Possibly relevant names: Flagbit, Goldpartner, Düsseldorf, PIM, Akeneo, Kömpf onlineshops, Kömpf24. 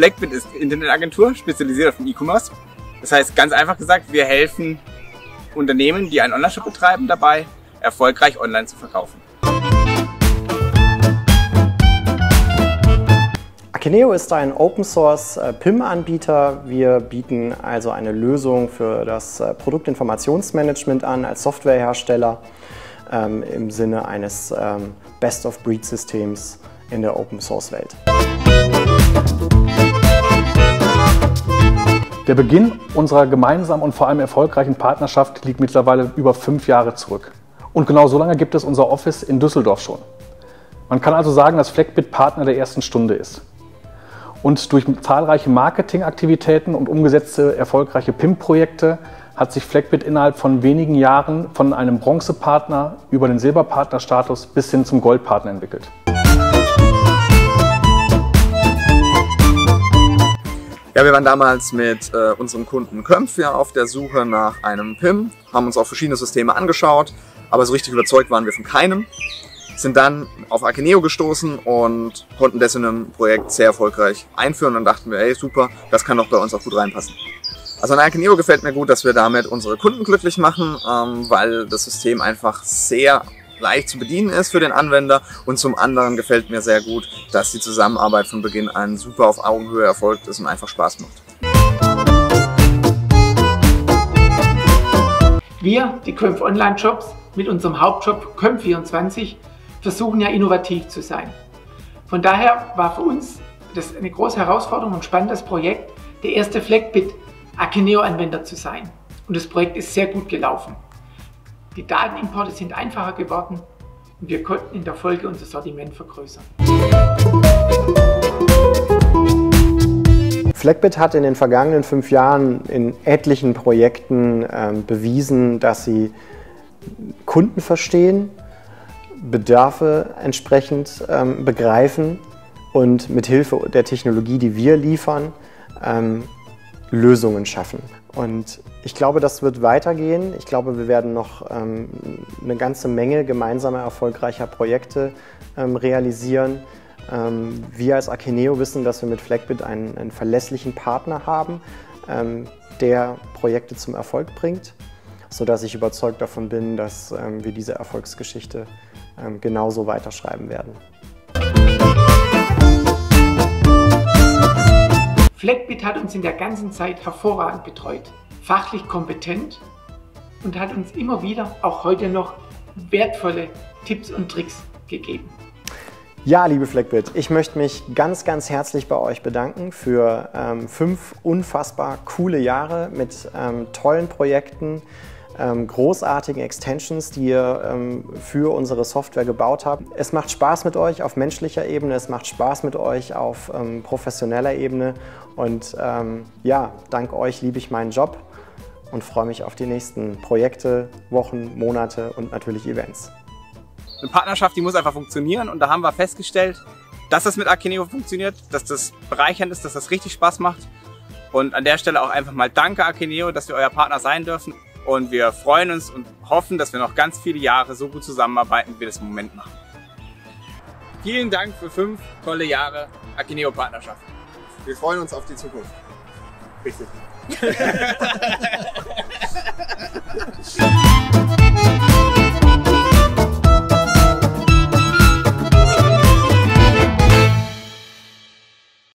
Flagbit ist Internetagentur, spezialisiert auf den E-Commerce. Das heißt, ganz einfach gesagt, wir helfen Unternehmen, die einen Onlineshop betreiben, dabei, erfolgreich online zu verkaufen. Akeneo ist ein Open-Source-PIM-Anbieter. Wir bieten also eine Lösung für das Produktinformationsmanagement an als Softwarehersteller im Sinne eines Best-of-Breed-Systems in der Open-Source-Welt. Der Beginn unserer gemeinsamen und vor allem erfolgreichen Partnerschaft liegt mittlerweile über 5 Jahre zurück. Und genau so lange gibt es unser Office in Düsseldorf schon. Man kann also sagen, dass Flagbit Partner der ersten Stunde ist. Und durch zahlreiche Marketingaktivitäten und umgesetzte erfolgreiche PIM-Projekte hat sich Flagbit innerhalb von wenigen Jahren von einem Bronzepartner über den Silberpartnerstatus bis hin zum Goldpartner entwickelt. Ja, wir waren damals mit unserem Kunden Kömpf auf der Suche nach einem PIM, haben uns auch verschiedene Systeme angeschaut, aber so richtig überzeugt waren wir von keinem. Sind dann auf Akeneo gestoßen und konnten das in einem Projekt sehr erfolgreich einführen und dachten wir, hey super, das kann doch bei uns auch gut reinpassen. Also an Akeneo gefällt mir gut, dass wir damit unsere Kunden glücklich machen, weil das System einfach sehr leicht zu bedienen ist für den Anwender, und zum anderen gefällt mir sehr gut, dass die Zusammenarbeit von Beginn an super auf Augenhöhe erfolgt ist und einfach Spaß macht. Wir, die Kömpf Online Shops, mit unserem Hauptjob Kömpf24, versuchen ja innovativ zu sein. Von daher war für uns das eine große Herausforderung und spannendes Projekt, der erste Flagbit Akeneo-Anwender zu sein. Und das Projekt ist sehr gut gelaufen. Die Datenimporte sind einfacher geworden und wir konnten in der Folge unser Sortiment vergrößern. Flagbit hat in den vergangenen 5 Jahren in etlichen Projekten bewiesen, dass sie Kunden verstehen, Bedarfe entsprechend begreifen und mit Hilfe der Technologie, die wir liefern, Lösungen schaffen. Und ich glaube, das wird weitergehen. Ich glaube, wir werden noch eine ganze Menge gemeinsamer erfolgreicher Projekte realisieren. Wir als Akeneo wissen, dass wir mit Flagbit einen verlässlichen Partner haben, der Projekte zum Erfolg bringt, sodass ich überzeugt davon bin, dass wir diese Erfolgsgeschichte genauso weiterschreiben werden. Flagbit hat uns in der ganzen Zeit hervorragend betreut, fachlich kompetent und hat uns immer wieder, auch heute noch, wertvolle Tipps und Tricks gegeben. Ja, liebe Flagbit, ich möchte mich ganz, ganz herzlich bei euch bedanken für 5 unfassbar coole Jahre mit tollen Projekten, großartigen Extensions, die ihr für unsere Software gebaut habt. Es macht Spaß mit euch auf menschlicher Ebene, es macht Spaß mit euch auf professioneller Ebene und ja, dank euch liebe ich meinen Job und freue mich auf die nächsten Projekte, Wochen, Monate und natürlich Events. Eine Partnerschaft, die muss einfach funktionieren, und da haben wir festgestellt, dass das mit Akeneo funktioniert, dass das bereichernd ist, dass das richtig Spaß macht, und an der Stelle auch einfach mal danke Akeneo, dass wir euer Partner sein dürfen. Und wir freuen uns und hoffen, dass wir noch ganz viele Jahre so gut zusammenarbeiten, wie wir das im Moment machen. Vielen Dank für 5 tolle Jahre Akeneo-Partnerschaft. Wir freuen uns auf die Zukunft. Richtig.